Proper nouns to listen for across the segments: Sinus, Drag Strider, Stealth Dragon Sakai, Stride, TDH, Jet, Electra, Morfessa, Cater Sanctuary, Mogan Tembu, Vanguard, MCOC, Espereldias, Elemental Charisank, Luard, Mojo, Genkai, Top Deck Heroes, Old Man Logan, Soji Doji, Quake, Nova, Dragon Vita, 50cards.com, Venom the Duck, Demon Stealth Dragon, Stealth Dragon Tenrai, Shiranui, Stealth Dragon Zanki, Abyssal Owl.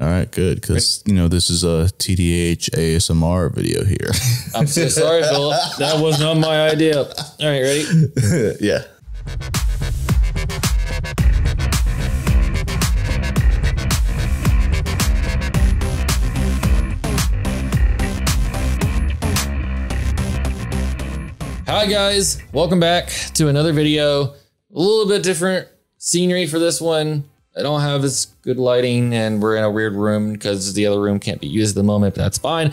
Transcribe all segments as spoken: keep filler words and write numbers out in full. All right, good, because you know this is a T D H A S M R video here. I'm so sorry, Philip. That was not my idea. All right, ready? Yeah. Hi guys, welcome back to another video. A little bit different scenery for this one. I don't have as good lighting and we're in a weird room because the other room can't be used at the moment, but that's fine.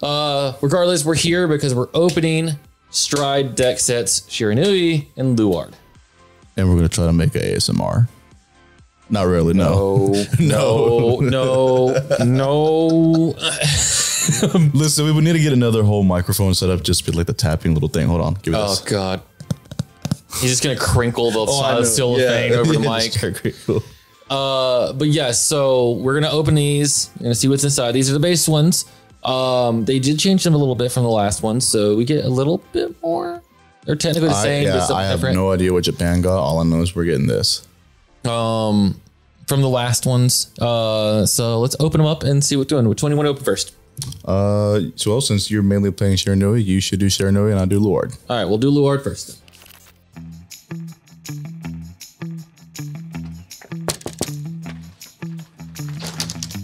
Uh, regardless, we're here because we're opening Stride deck sets, Shiranui and Luard. And we're gonna try to make an A S M R. Not really, no. No, no, no, no. no. Listen, we would need to get another whole microphone set up just for like the tapping little thing. Hold on. Give it oh, this. God. He's just going to crinkle the oh, cellophane yeah. over the mic. Uh, but yeah, so we're going to open these. We're going to see what's inside. These are the base ones. Um, they did change them a little bit from the last one, so we get a little bit more. They're technically the same. I, yeah, I have different. no idea what Japan got. All I know is we're getting this. Um, from the last ones. Uh, so let's open them up and see what we're doing. Which one do you want to open first? Uh, so well, since you're mainly playing Shiranui, you should do Shiranui and I'll do Luard. All right, we'll do Luard first.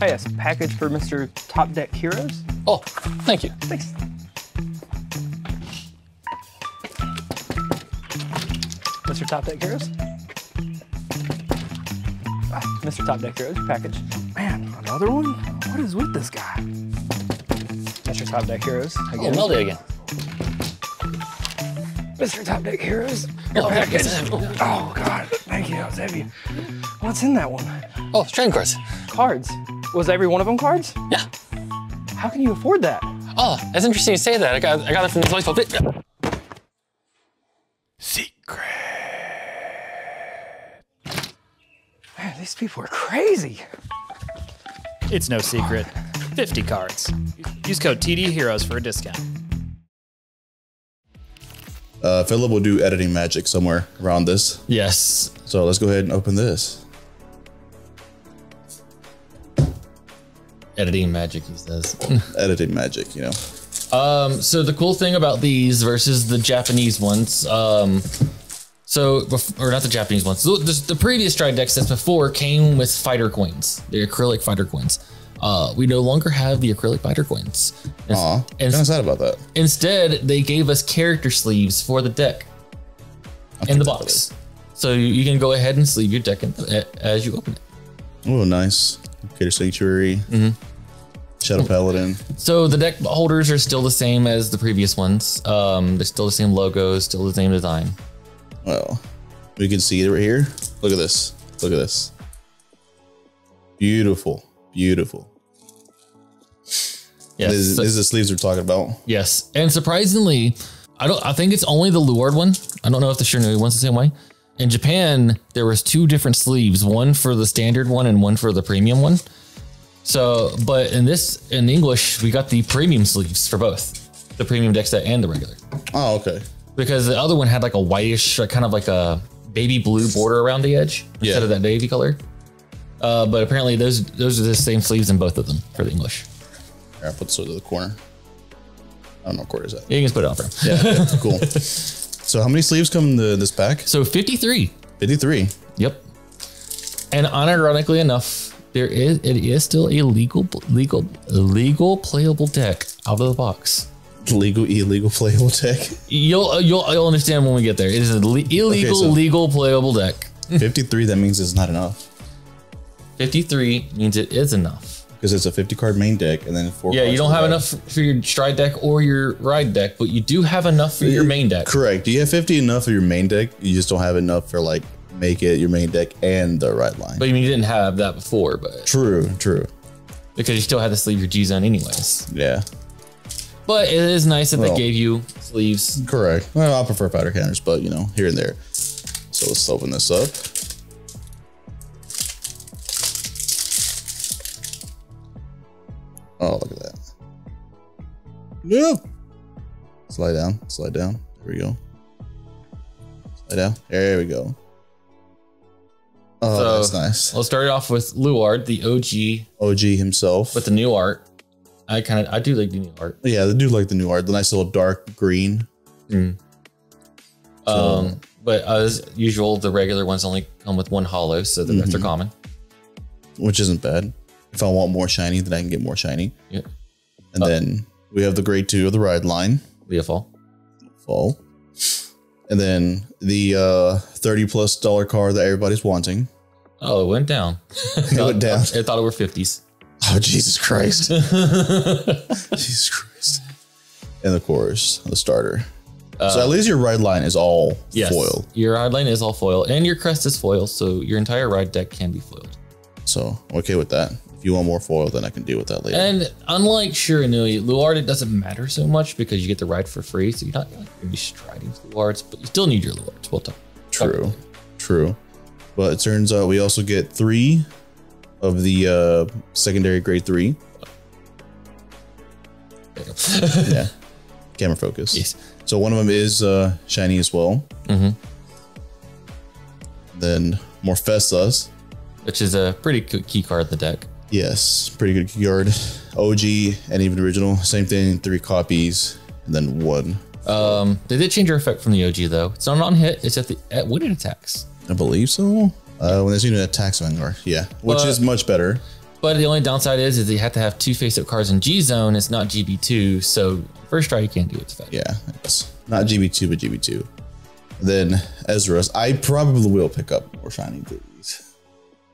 Hey, that's a package for Mister Top Deck Heroes. Oh, thank you. Thanks. Mister Top Deck Heroes. Ah, Mister Top Deck Heroes, your package. Man, another one? What is with this guy? Mister Top Deck Heroes. Again. Oh, Melody again. Mister Top Deck Heroes. Oh, package. Oh, God. Thank you. That was heavy. What's in that one? Oh, it's trading cards. Cards? Was every one of them cards? Yeah. How can you afford that? Oh, that's interesting you say that. I got I got it from this place called Bit. Secret. Man, these people are crazy. It's no secret. fifty cards. Use code T D Heroes for a discount. Uh, Philip will do editing magic somewhere around this. Yes. So let's go ahead and open this. Editing magic, he says. Editing magic, you know. Um, so the cool thing about these versus the Japanese ones, um, so, or not the Japanese ones, the, the, the previous Stride deck sets before came with fighter coins, the acrylic fighter coins. Uh, we no longer have the acrylic fighter coins. Aw, kind of sad about that. Instead, they gave us character sleeves for the deck I'll in the box. So you can go ahead and sleeve your deck in, uh, as you open it. Oh, nice. Cater Sanctuary, mm-hmm. Shadow Paladin. So the deck holders are still the same as the previous ones. Um, they're still the same logos, still the same design. Well, we can see it right here. Look at this. Look at this. Beautiful. Beautiful. Yes, this, so, this is the sleeves we're talking about. Yes, and surprisingly, I don't. I think it's only the Luard one. I don't know if the Shiranui one's the same way. In Japan, there was two different sleeves, one for the standard one and one for the premium one. So, but in this, in English, we got the premium sleeves for both, the premium deck set and the regular. Oh, okay. Because the other one had like a whitish, kind of like a baby blue border around the edge yeah. instead of that navy color. Uh, but apparently those those are the same sleeves in both of them for the English. Here, I'll put this over the corner. I don't know what corner is that. You can just put it on for him. Yeah, yeah, cool. So how many sleeves come in the, this pack? So fifty-three. fifty-three. Yep. And unironically enough, there is it is still a legal legal legal playable deck out of the box. Legal illegal playable deck. You'll you'll you'll understand when we get there. It is an illegal okay, so legal playable deck. fifty-three. That means it's not enough. fifty-three means it is enough. Because it's a fifty card main deck and then four Yeah, you don't have ride. enough for your Stride deck or your Ride deck, but you do have enough for your main deck. Correct. You have fifty enough for your main deck. You just don't have enough for like make it your main deck and the Ride line. But I mean, you didn't have that before, but. True, true. Because you still had to sleeve your G-Zone anyways. Yeah. But it is nice that well, they gave you sleeves. Correct. Well, I prefer powder counters, but you know, here and there. So let's open this up. Oh, look at that. No. Slide down, slide down. There we go. Slide down. There we go. Oh, so that's nice. We'll start off with Luard, the O G. O G himself. With the new art. I kind of, I do like the new art. Yeah, I do like the new art. The nice little dark green. Mm. So. Um, but as usual, the regular ones only come with one hollow, so the mm-hmm. rest are common. Which isn't bad. If I want more shiny, then I can get more shiny. Yeah. And oh. then we have the grade two of the ride line. We have fall. Fall. And then the uh, thirty plus dollar car that everybody's wanting. Oh, it went down. It went down. I thought it were fifties. Oh, Jesus Christ. Jesus Christ. And of course, the starter. Uh, so at least your ride line is all yes, foil. Your ride line is all foil and your crest is foil. So your entire ride deck can be foiled. So I'm okay with that. If you want more foil, then I can deal with that later. And unlike Shiranui, Luard, it doesn't matter so much because you get the ride for free. So you're not going to be striding with Luards, but you still need your Luards. Well done. True. Okay. True. But it turns out we also get three of the uh, secondary grade three. Yeah. Camera focus. Yes. So one of them is uh, shiny as well. Mm-hmm. Then Morfessa, which is a pretty good key card in the deck. Yes, pretty good key card. O G and even original. Same thing, three copies and then one. Um, they did change your effect from the O G though. It's not on hit. It's at the at when it attacks. I believe so. Uh, when there's unit attacks Vanguard, yeah, which but, is much better. But the only downside is, is you have to have two face-up cards in G zone. It's not G B two, so first try you can't do it. Yeah, it's not G B two, but G B two. Then Ezra's, I probably will pick up more shiny goodies.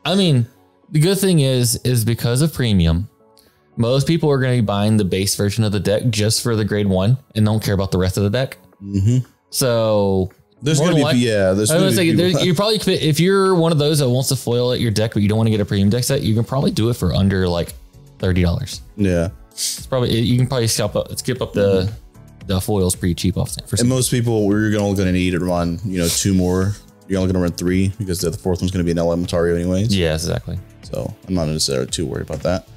I mean, the good thing is, is because of premium, most people are going to be buying the base version of the deck just for the grade one and don't care about the rest of the deck. Mm-hmm. So. There's going to be, yeah, there's going to be. You probably, if you're one of those that wants to foil at your deck, but you don't want to get a premium deck set, you can probably do it for under like thirty dollars. Yeah. It's probably, you can probably skip up, skip up the, mm-hmm. the foils pretty cheap off. For and most people, we're only going to need to run, you know, two more. You're only going to run three because the fourth one's going to be an Elementario anyways. Yeah, exactly. So I'm not necessarily too worried about that.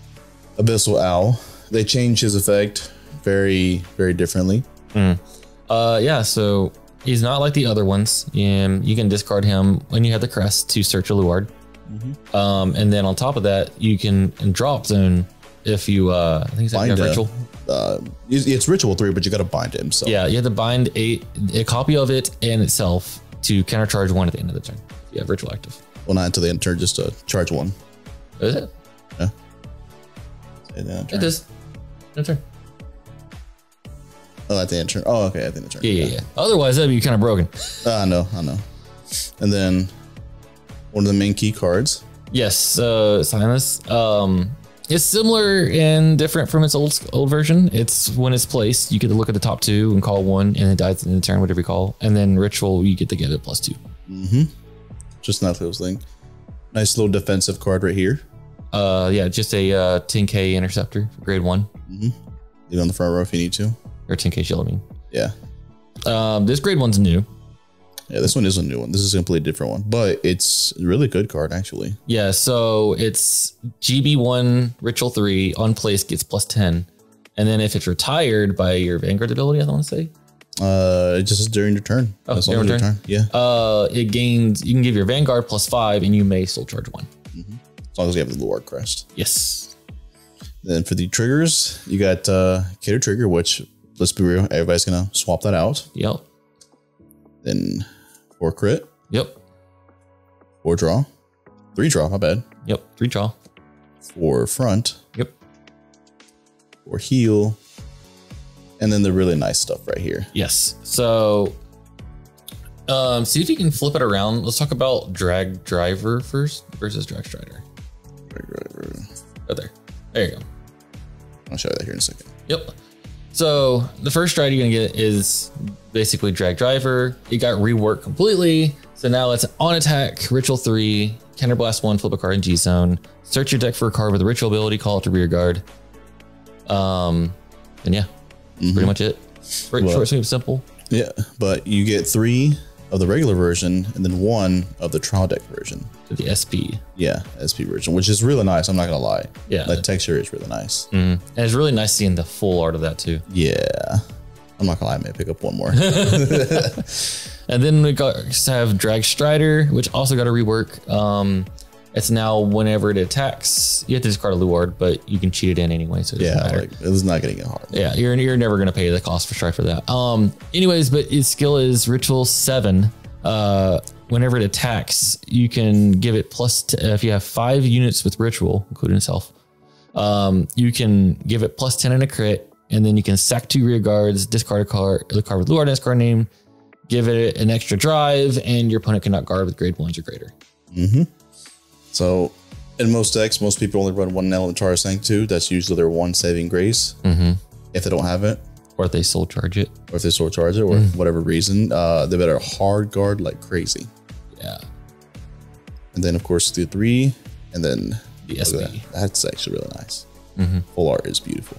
Abyssal Owl. They changed his effect very, very differently. Mm. Uh, yeah, so. He's not like the other ones. Um, you can discard him when you have the crest to search a Luard. Mm-hmm. um, and then on top of that, you can in drop zone if you. Uh, I think it's like ritual. Uh, it's ritual three, but you got to bind him. So yeah, you have to bind a a copy of it and itself to countercharge one at the end of the turn. Yeah, ritual active. Well, not until the end of the turn, just to charge one. Is it? Yeah. It is. No turn. Oh, at the end turn. Oh, okay, at the end turn. Yeah, yeah, yeah. Otherwise, that'd be kind of broken. I uh, know, I know. And then one of the main key cards. Yes, uh, Sinus. Um, it's similar and different from its old old version. It's when it's placed, you get to look at the top two and call one, and it dies in the turn, whatever you call. And then ritual, you get to get it plus two. Mm-hmm. Just not those things. Nice little defensive card right here. Uh, yeah, just a uh, ten K interceptor, for grade one. Mm-hmm. Leave it on the front row if you need to. Or ten K shield, I mean. Yeah. Um, this grade one's new. Yeah, this one is a new one. This is a completely different one, but it's a really good card, actually. Yeah, so it's G B one, Ritual three, on place gets plus ten. And then if it's retired by your Vanguard ability, I don't want to say. Uh, just during your turn. Oh, during your turn? turn. Yeah. Uh, it gains, you can give your Vanguard plus five, and you may still charge one. Mm-hmm. As long as you have the Luard crest. Yes. Then for the triggers, you got uh, Cater Trigger, which... Let's be real. Everybody's going to swap that out. Yep. Then four crit. Yep. Four draw. Three draw, my bad. Yep. Three draw. Four front. Yep. Four heal. And then the really nice stuff right here. Yes. So um, see if you can flip it around. Let's talk about Drag Driver first versus Drag Strider. Drag Driver. Right there. There you go. I'll show you that here in a second. Yep. So the first stride you're gonna get is basically Drag Driver. It got reworked completely. So now it's on attack, ritual three, counterblast one, flip a card in G zone, search your deck for a card with a ritual ability, call it to rear guard. Um, and yeah, mm-hmm. pretty much it. Short, well, sweep, simple. Yeah, but you get three of the regular version and then one of the trial deck version. So the S P. Yeah, S P version, which is really nice. I'm not gonna lie. Yeah. That texture is really nice. Mm-hmm. And it's really nice seeing the full art of that too. Yeah. I'm not gonna lie, I may pick up one more. And then we got to have Drag Strider, which also got a rework. Um, it's now whenever it attacks, you have to discard a Luard, but you can cheat it in anyway. So it doesn't matter. Like, it's not getting it hard. Yeah, you're you're never gonna pay the cost for Stride for that. Um, anyways, but its skill is Ritual Seven. Uh, whenever it attacks, you can give it plus. T if you have five units with Ritual, including itself, um, you can give it plus ten and a crit, and then you can sack two rear guards, discard a card, the card with Luard as card name, give it an extra drive, and your opponent cannot guard with grade ones or greater. Mm-hmm. So in most decks, most people only run one Elemental Charisank too. That's usually their one saving grace. Mm-hmm. If they don't have it. Or if they soul charge it. Or if they soul charge it, or mm-hmm. whatever reason, uh, they better hard guard like crazy. Yeah. And then of course the three, and then the S P. That. That's actually really nice. Mm-hmm. Full art is beautiful.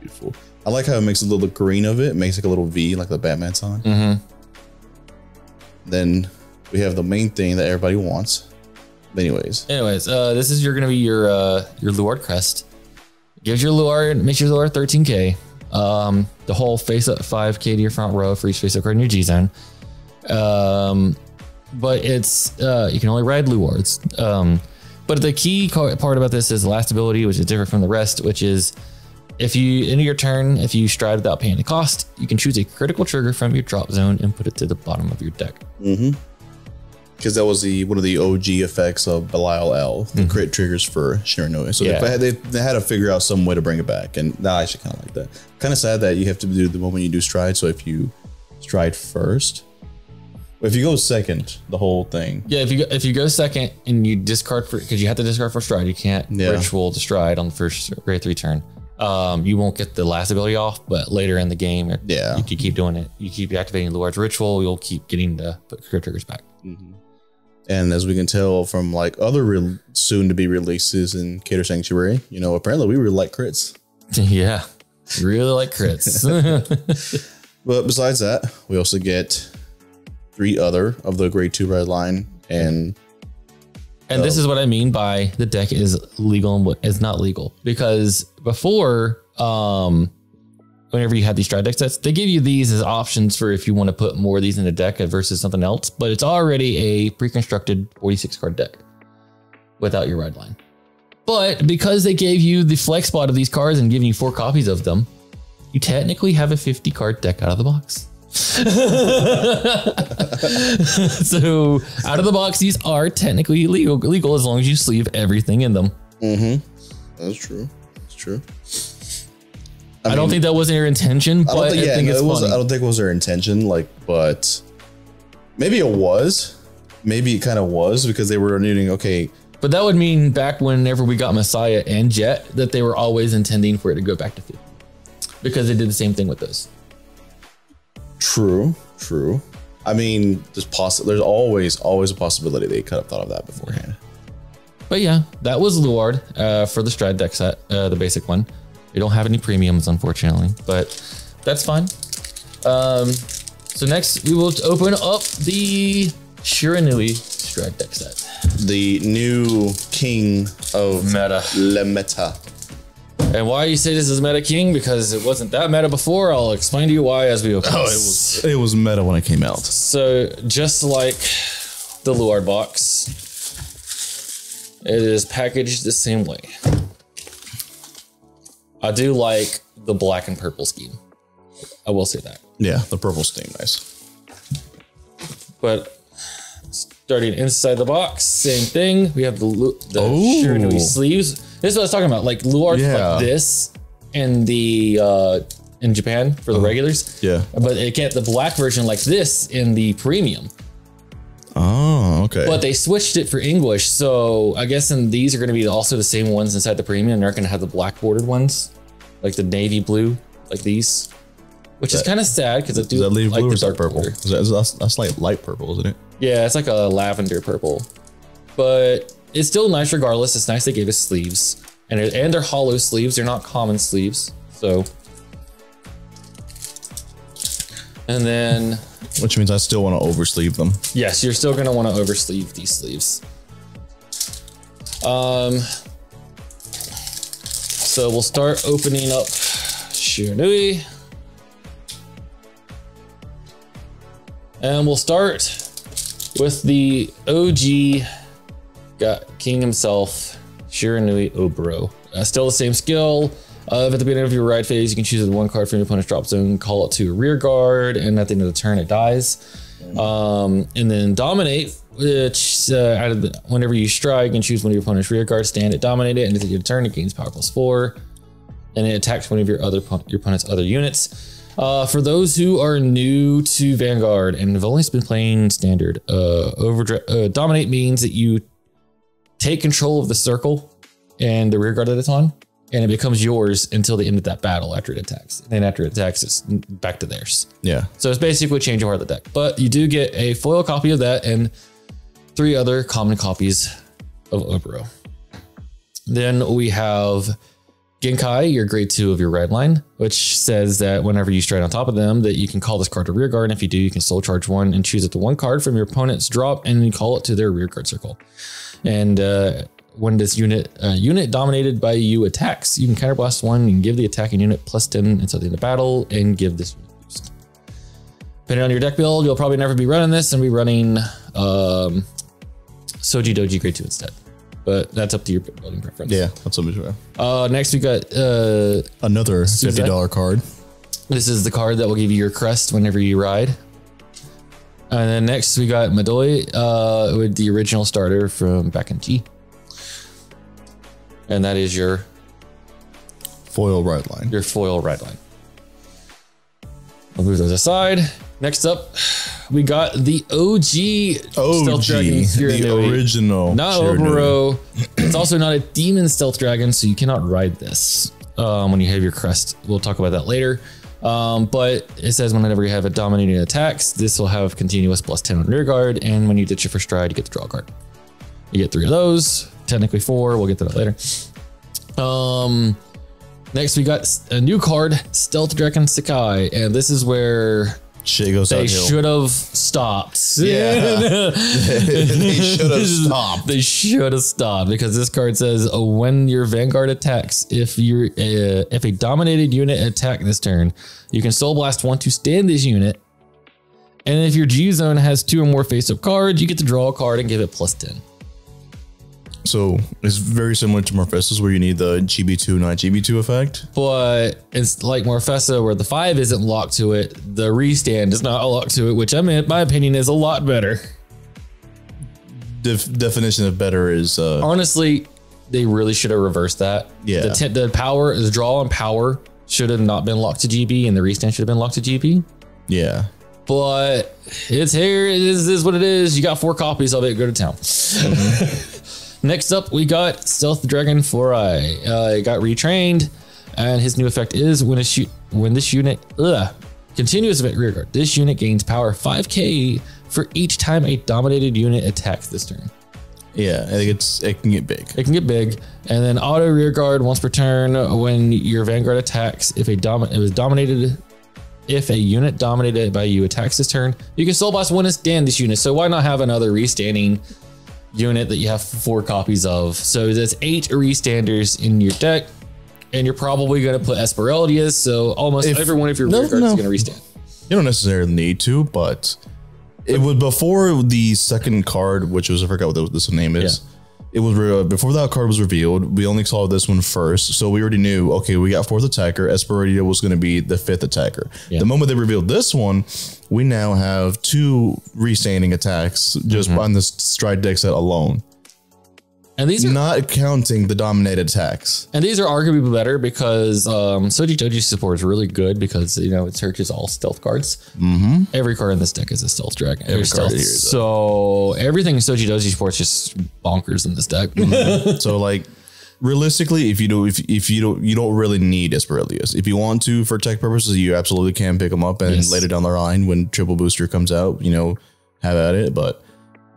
Beautiful. I like how it makes a little green of it. It makes like a little V, like the Batman sign. Mm-hmm. Then we have the main thing that everybody wants. But anyways. Anyways, uh, this is your gonna be your uh, your Luard crest. Gives your Luard, makes your Luard thirteen K. Um, the whole face up five K to your front row for each face up card in your G zone. Um, but it's uh, you can only ride Luards. Um, but the key part about this is the last ability, which is different from the rest, which is if you end your turn, if you stride without paying the cost, you can choose a critical trigger from your drop zone and put it to the bottom of your deck. Mm-hmm. Because that was the one of the O G effects of Belial L, the mm-hmm. crit triggers for Shiranui. So yeah. they, had, they, they had to figure out some way to bring it back, and that I actually kind of like that. Kind of sad that you have to do the moment you do stride. So if you stride first, if you go second, the whole thing. Yeah, if you go, if you go second and you discard for because you have to discard for stride, you can't yeah. ritual to stride on the first grade three turn. Um, you won't get the last ability off, but later in the game, yeah, you, you keep doing it. You keep activating Luard's ritual, you'll keep getting the crit triggers back. Mm-hmm. And as we can tell from like other soon-to-be releases in Cater Sanctuary, you know, apparently we really like crits. Yeah, really like crits. But besides that, we also get three other of the grade two red line, and and um, this is what I mean by the deck is legal and what is not legal. Because before, um, whenever you had these stride deck sets, they give you these as options for if you want to put more of these in the deck versus something else, but it's already a pre-constructed forty-six card deck without your ride line. But because they gave you the flex spot of these cards and giving you four copies of them, you technically have a fifty card deck out of the box. So out of the box, these are technically legal, legal as long as you sleeve everything in them. Mm-hmm. That's true. That's true. I, I mean, don't think that was their intention, but I don't think, yeah, I think no, it's it was, funny. I don't think it was their intention, like, but maybe it was. Maybe it kind of was because they were needing, okay. But that would mean back whenever we got Messiah and Jet, that they were always intending for it to go back to fifty. Because they did the same thing with those. True, true. I mean, there's possi there's always, always a possibility they could have thought of that beforehand. But yeah, that was Luard uh, for the Stride deck set, uh, the basic one. We don't have any premiums, unfortunately, but that's fine. Um, so next we will open up the Shiranui Stride deck set. The new king of meta. Le meta. And why you say this is meta king? Because it wasn't that meta before. I'll explain to you why as we open. Oh, it was, it was meta when it came out. So just like the Luard box, it is packaged the same way. I do like the black and purple scheme. I will say that. Yeah, the purple scheme, nice. But starting inside the box, same thing. We have the, the Shiranui sleeves. This is what I was talking about. Like Luard, yeah. Like this, and the uh, in Japan for the oh, regulars. Yeah, but it can't the black version like this in the premium. Oh, okay. But they switched it for English, so I guess and these are going to be also the same ones inside the premium. They're going to have the black bordered ones, like the navy blue, like these, which that, is kind of sad because I do that like blue the dark purple. Is that, is that, that's like light purple, isn't it? Yeah, it's like a lavender purple, but it's still nice regardless. It's nice they gave us sleeves, and and they're hollow sleeves. They're not common sleeves, so. And then. Which means I still want to oversleeve them. Yes, you're still going to want to oversleeve these sleeves. Um, so we'll start opening up Shiranui. And we'll start with the O G got King himself, Shiranui Oboro. Uh, still the same skill. Uh, at the beginning of your ride phase, you can choose one card from your opponent's drop zone, call it to a rear guard, and at the end of the turn, it dies. Um, and then Dominate, which uh, out of the, whenever you strike, you can choose one of your opponent's rear guard, stand it, dominate it, and at the end of your turn, it gains power plus four. And it attacks one of your other your opponent's other units. Uh, for those who are new to Vanguard and have only been playing Standard, uh, over, uh, Dominate means that you take control of the circle and the rear guard that it's on, and it becomes yours until the end of that battle after it attacks. And then after it attacks, it's back to theirs. Yeah. So it's basically change your heart of the deck. But you do get a foil copy of that and three other common copies of Oboro. Then we have Genkai, your grade two of your red line, which says that whenever you stride on top of them, that you can call this card to rear guard. And if you do, you can soul charge one and choose up to one card from your opponent's drop and you call it to their rear guard circle. And, uh, when this unit uh, unit dominated by you attacks, you can counterblast one and give the attacking unit plus ten until the end of battle and give this boost. Depending on your deck build, you'll probably never be running this and be running um, Soji Doji grade two instead. But that's up to your building preference. Yeah, that's up to you. Uh, next we got uh, another fifty dollar card. This is the card that will give you your crest whenever you ride. And then next we got Madoi uh, with the original starter from back in G. And that is your foil ride line. Your foil ride line. I'll move those aside. Next up, we got the O G, O G Stealth Dragon Cirundi. The original. Not Oboro. It's also not a demon Stealth Dragon, so you cannot ride this um, when you have your crest. We'll talk about that later. Um, but it says whenever you have a dominating attacks, this will have continuous plus ten on rear guard. And when you ditch it for stride, you get the draw card. You get three of those. Technically four, we'll get to that later. Um, next we got a new card, Stealth Dragon Sakai, and this is where shit goes they should have stopped. Yeah, they should have stopped. They should have stopped because this card says oh, when your Vanguard attacks, if you're uh, if a dominated unit attack this turn, you can Soul Blast one to stand this unit, and if your G Zone has two or more face-up cards, you get to draw a card and give it plus ten. So it's very similar to Morfessa where you need the G B two, not G B two effect. But it's like Morfessa where the five isn't locked to it. The restand is not locked to it, which I mean, in my opinion is a lot better. Def definition of better is... Uh, Honestly, they really should have reversed that. Yeah. The, the power, the draw and power should have not been locked to G B and the restand should have been locked to G B. Yeah. But it's here. It is, this is what it is. You got four copies of it. Go to town. Mm-hmm. Next up, we got Stealth Dragon four i. Uh, it got retrained, and his new effect is when, a when this unit ugh, continuous event rear guard, this unit gains power five K for each time a dominated unit attacks this turn. Yeah, I think it's, it can get big. It can get big. And then auto rear guard once per turn when your Vanguard attacks. If a dom it was dominated, if a unit dominated by you attacks this turn, you can Soul Blast one and stand this unit. So why not have another restanding unit that you have four copies of? So that's eight restanders in your deck, and you're probably going to put Espereldias, so almost if, every one of your no, rear guards no. is going to restand. You don't necessarily need to, but it was before the second card, which was, I forgot what this name is. Yeah. It was before that card was revealed. We only saw this one first, so we already knew, okay, we got fourth attacker. Espereldia was going to be the fifth attacker. Yeah. The moment they revealed this one, we now have two restanding attacks just mm-hmm. on the stride deck set alone. And these are not counting the dominated attacks. And these are arguably better because um, Soji Doji support is really good because, you know, it searches all stealth cards. Mm-hmm. Every card in this deck is a stealth dragon. Every stealth. Card is so everything Soji Doji support is just bonkers in this deck. Mm-hmm. So like realistically, if you do, if if you don't, you don't really need Espereldias. If you want to, for tech purposes, you absolutely can pick them up and yes. later down the line when triple booster comes out, you know, have at it. But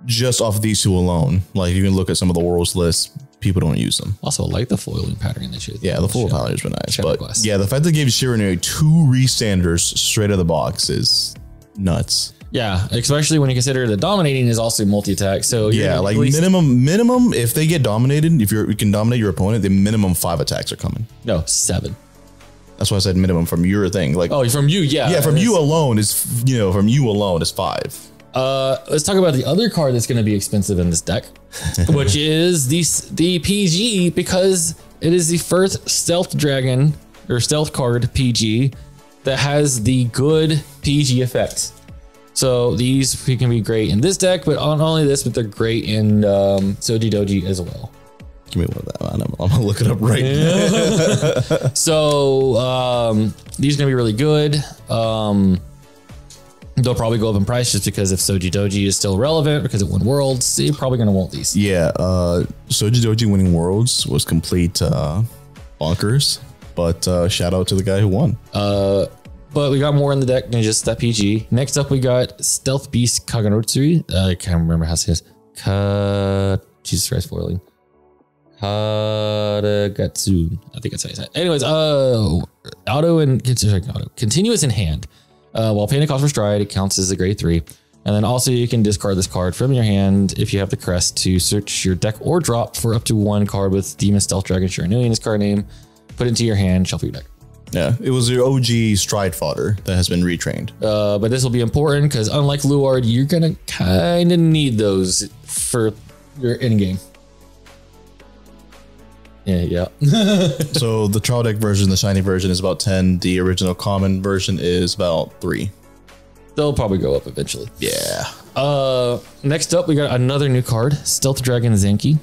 just off these two alone, like you can look at some of the world's lists, people don't use them. Also, I like the foiling pattern in the shit. Yeah, the foil pattern has been nice, but glass. Yeah, the fact that gave Shiranui two restanders straight out of the box is nuts. Yeah, especially when you consider the dominating is also multi-attack. So yeah, like minimum, minimum, if they get dominated, if you're, you can dominate your opponent, the minimum five attacks are coming. No, seven. That's why I said minimum from your thing. Like, oh, from you, yeah. Yeah, from you alone is, you know, from you alone is five. Uh, let's talk about the other card that's going to be expensive in this deck, which is the, the P G, because it is the first Stealth Dragon or Stealth card P G that has the good P G effect. So these can be great in this deck, but not only this, but they're great in um, Soji Doji as well. Give me one of that. I'm, I'm gonna look it up right now. So um, these are gonna be really good. Um, they'll probably go up in price just because if Soji Doji is still relevant because it won Worlds, you're probably gonna want these. Yeah, uh, Soji Doji winning Worlds was complete uh, bonkers, but uh, shout out to the guy who won. Uh, But we got more in the deck than just that P G. Next up, we got Stealth Beast Kaganotsuri. Uh, I can't remember how it says. Ka... Jesus Christ, foiling. Kadagatsu. I think that's how you say it. Anyways, uh, auto and... Auto, continuous in hand. Uh, while paying a cost for Stride, it counts as a grade three. And then also you can discard this card from your hand if you have the crest to search your deck or drop for up to one card with Demon Stealth Dragon Shiranui in its card name. Put it into your hand, shuffle your deck. Yeah, it was your O G Stride fodder that has been retrained. Uh, but this will be important because unlike Luard, you're going to kind of need those for your end game. Yeah, yeah. So the trial deck version, the shiny version is about ten. The original common version is about three. They'll probably go up eventually. Yeah. Uh, next up, we got another new card, Stealth Dragon Zanki.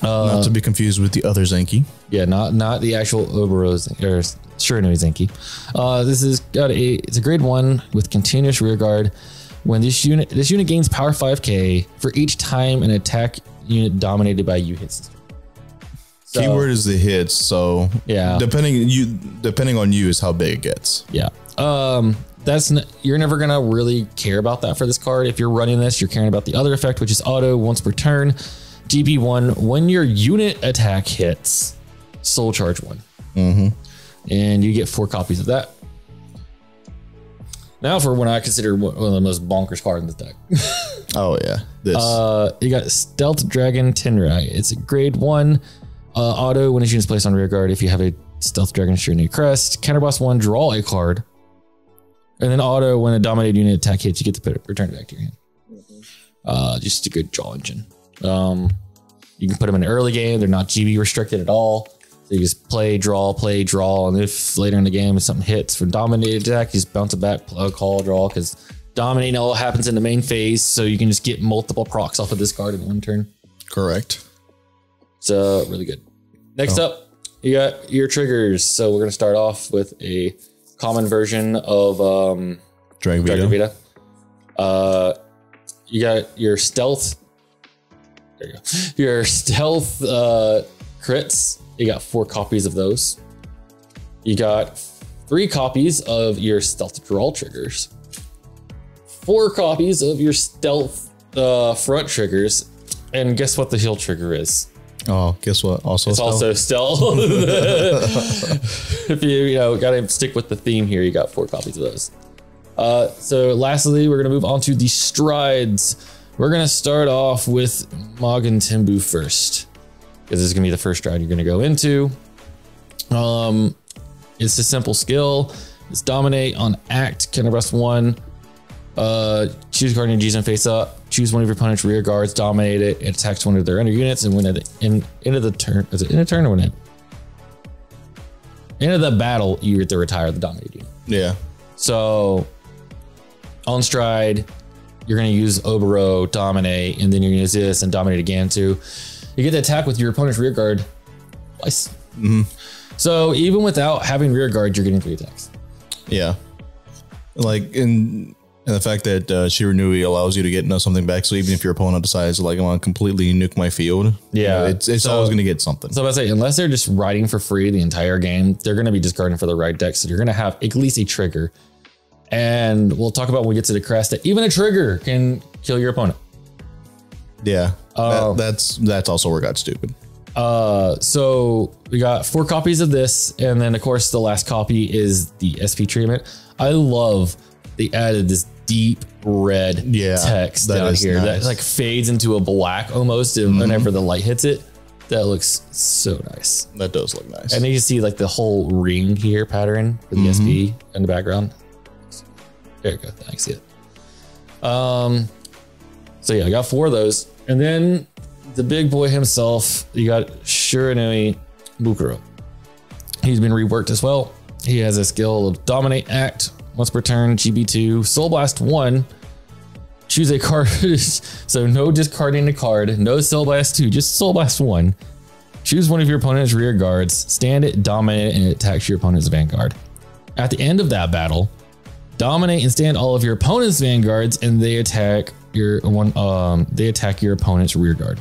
Uh, not to be confused with the other Zanki. Yeah, not not the actual Oboro Zanki, or Shiranui Zanki. Uh, this is got a it's a grade one with continuous rear guard. When this unit this unit gains power five K for each time an attack unit dominated by you hits. So, keyword is the hits. So yeah, depending you depending on you is how big it gets. Yeah. Um, that's n you're never gonna really care about that for this card. If you're running this, you're caring about the other effect, which is auto once per turn. D B one, when your unit attack hits, soul charge one. Mm-hmm. And you get four copies of that. Now for when I consider one of the most bonkers cards in this deck. Oh, yeah. This. Uh, you got Stealth Dragon Tenrai. It's a grade one. Uh, auto, when a unit is placed on rear guard, if you have a Stealth Dragon Shiranui Crest, counterboss one, draw a card. And then auto, when a dominated unit attack hits, you get to put it, return it back to your hand. Mm-hmm. uh, just a good draw engine. Um, you can put them in early game. They're not G B restricted at all. So you just play, draw, play, draw. And if later in the game, if something hits for dominated attack, you just bounce it back, plug, call, draw. Because dominating all happens in the main phase. So you can just get multiple procs off of this card in one turn. Correct. So really good. Next oh. up, you got your triggers. So we're going to start off with a common version of, um, Dragon Vita. Dragon Vita. Uh, you got your stealth. There you go. Your stealth uh, crits, you got four copies of those. You got three copies of your stealth draw triggers. Four copies of your stealth uh, front triggers. And guess what the heal trigger is? Oh, guess what? Also it's stealth? also stealth. If you, you know, got to stick with the theme here, you got four copies of those. Uh, so lastly, we're going to move on to the strides. We're going to start off with Mogan Tembu first, because this is going to be the first stride you're going to go into. Um, it's a simple skill. It's dominate on act, counterboss one. Uh, choose a card in your G M face up. Choose one of your opponent's rear guards, dominate it. It attacks one of their under units, and when at the end, end of the turn, is it end of turn or when end? End of the battle, you have to retire the dominate unit. Yeah. So on stride, you're going to use Oboro, dominate, and then you're going to use this and dominate again too. You get to attack with your opponent's rear guard twice. Mm-hmm. So even without having rear guard, you're getting three attacks. Yeah. Like in, in the fact that uh, Shiranui allows you to get something back. So even if your opponent decides like, I want to completely nuke my field. Yeah. You know, it's it's so, always going to get something. So I say, unless they're just riding for free the entire game, they're going to be discarding for the ride deck. So you're going to have at least a trigger. And we'll talk about when we get to the crest that even a trigger can kill your opponent. Yeah, uh, that, that's that's also where it got stupid. Uh, so we got four copies of this. And then, of course, the last copy is the S P treatment. I love they added this deep red yeah, text down here nice. that like fades into a black almost whenever mm-hmm. the light hits it. That looks so nice. That does look nice. And then you see like the whole ring here pattern for the mm-hmm. S P in the background. There you go. I can see it. Um, so yeah, I got four of those. And then the big boy himself, you got Shiranui Bukuro. He's been reworked as well. He has a skill of Dominate Act. Once per turn, G B two, Soul Blast one. Choose a card. So no discarding a card, no Soul Blast two, just Soul Blast one. Choose one of your opponent's rear guards, stand it, dominate, and it attacks your opponent's vanguard. At the end of that battle, dominate and stand all of your opponent's vanguards, and they attack your one. Um, they attack your opponent's rear guard.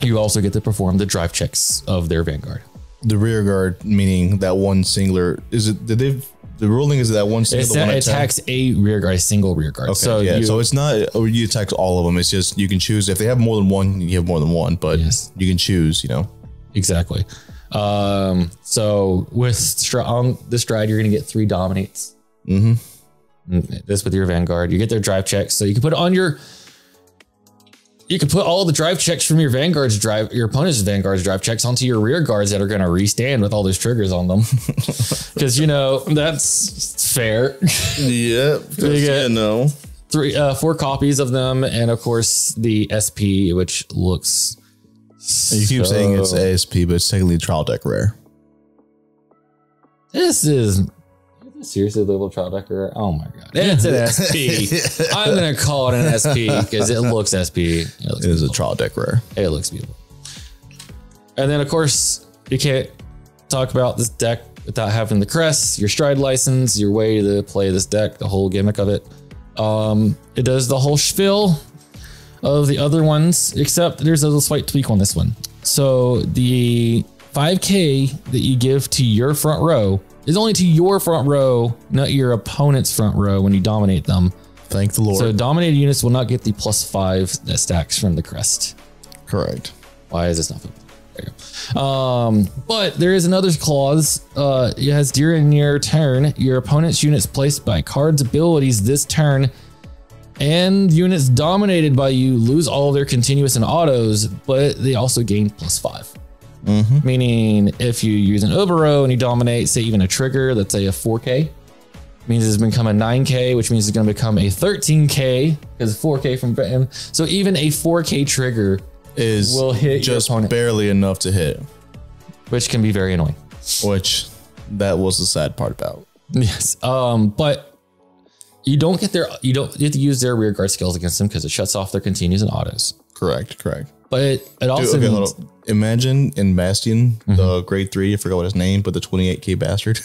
You also get to perform the drive checks of their vanguard. The rear guard, meaning that one singular. Is it? Did they? The ruling is that one single one attacks a rear guard, a single rear guard. Okay, so yeah, you, so it's not or you attack all of them. It's just you can choose if they have more than one. You have more than one, but yes. you can choose. You know exactly. Um, so with str- on the stride, you're going to get three dominates. Mm-hmm. This with your vanguard, you get their drive checks. So you can put on your. You can put all the drive checks from your vanguard's drive, your opponent's vanguard's drive checks onto your rear guards that are going to restand with all those triggers on them, because you know that's fair. Yeah, you get you know three, uh, four copies of them, and of course the S P, which looks. You keep so saying it's A S P, but it's technically trial deck rare. This is. Seriously, label trial decker. Oh my god, it's an S P. I'm gonna call it an S P because it looks S P. It, looks it is a trial deck rare. It looks beautiful. And then, of course, you can't talk about this deck without having the crest, your stride license, your way to play this deck, the whole gimmick of it. Um, it does the whole spiel of the other ones, except there's a little slight tweak on this one. So the five K that you give to your front row. It's only to your front row, not your opponent's front row when you dominate them. Thank the Lord. So dominated units will not get the plus five that stacks from the crest. Correct. Why is this not filled? There you go. Um, but there is another clause. Uh, it has during your turn, your opponent's units placed by cards abilities this turn and units dominated by you lose all of their continuous and autos, but they also gain plus five. Mm-hmm. Meaning if you use an Oboro and you dominate, say even a trigger, let's say a four K, means it's become a nine K, which means it's going to become a thirteen K because four K from him. So even a four K trigger is will hit just your barely enough to hit, which can be very annoying, which that was the sad part about. Yes. Um, but you don't get their, you don't you have to use their rear guard skills against them because it shuts off their continues and autos. Correct. Correct. But it, it also Dude, okay, means imagine in Bastion, mm-hmm. the grade three, I forgot what his name, but the twenty-eight K bastard.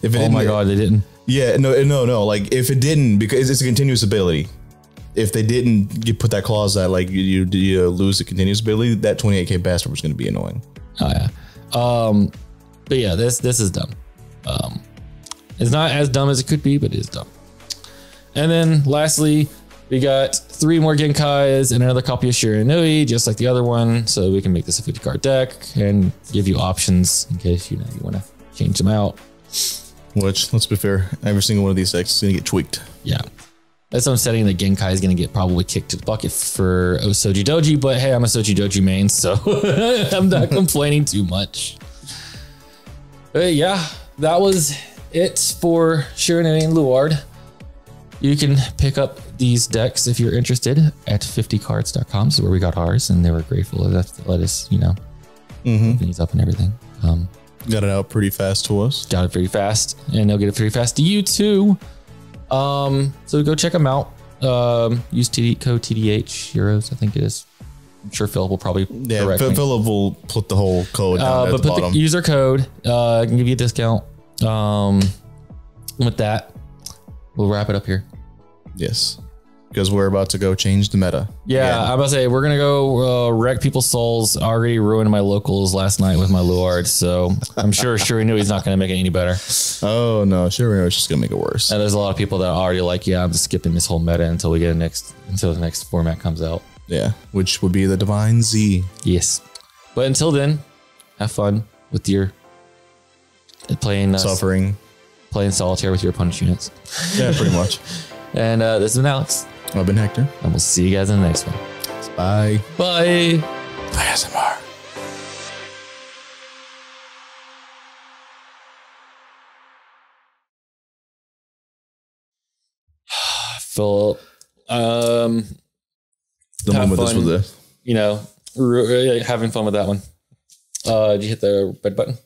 if it oh my God, they didn't. Yeah, no, no, no. Like if it didn't, because it's a continuous ability. If they didn't, you put that clause that like you, you, you lose the continuous ability, that twenty-eight K bastard was going to be annoying. Oh yeah. Um, but yeah, this, this is dumb. Um, it's not as dumb as it could be, but it is dumb. And then lastly, we got three more Genkais and another copy of Shiranui, just like the other one. So we can make this a fifty card deck and give you options in case you know you want to change them out. Which, let's be fair, every single one of these decks is going to get tweaked. Yeah. That's what I'm setting. The Genkai is going to get probably kicked to the bucket for Soji Doji, but hey, I'm a Soji Doji main, so I'm not complaining too much. But yeah, that was it for Shiranui and Luard. You can pick up these decks if you're interested at fifty cards dot com. So where we got ours, and they were grateful that let us, you know, mm-hmm. things up and everything. Um, got it out pretty fast to us. Got it pretty fast, and they'll get it pretty fast to you too. Um, so go check them out. Um, use T D code T D H Heroes, I think it is. I'm sure Phil will probably yeah. correct Phil, Phil will put the whole code down uh, at but the put bottom. The user code. Uh, I can give you a discount. Um, with that, we'll wrap it up here. Yes. Because we're about to go change the meta. Yeah, yeah. I'm about to say, we're going to go uh, wreck people's souls. I already ruined my locals last night with my Luard, so I'm sure Shirinui's not going to make it any better. Oh, no. Shirinui's just going to make it worse. And there's a lot of people that are already like, yeah, I'm just skipping this whole meta until we get a next, until the next format comes out. Yeah, which would be the Divine Z. Yes. But until then, have fun with your playing uh, suffering, playing solitaire with your opponent's units. Yeah, pretty much. And uh, this has been Alex. I've been Hector. And we'll see you guys in the next one. Bye. Bye. A S M R. Phil, um, the moment this was there, you know, having fun with that one. Uh, did you hit the red button?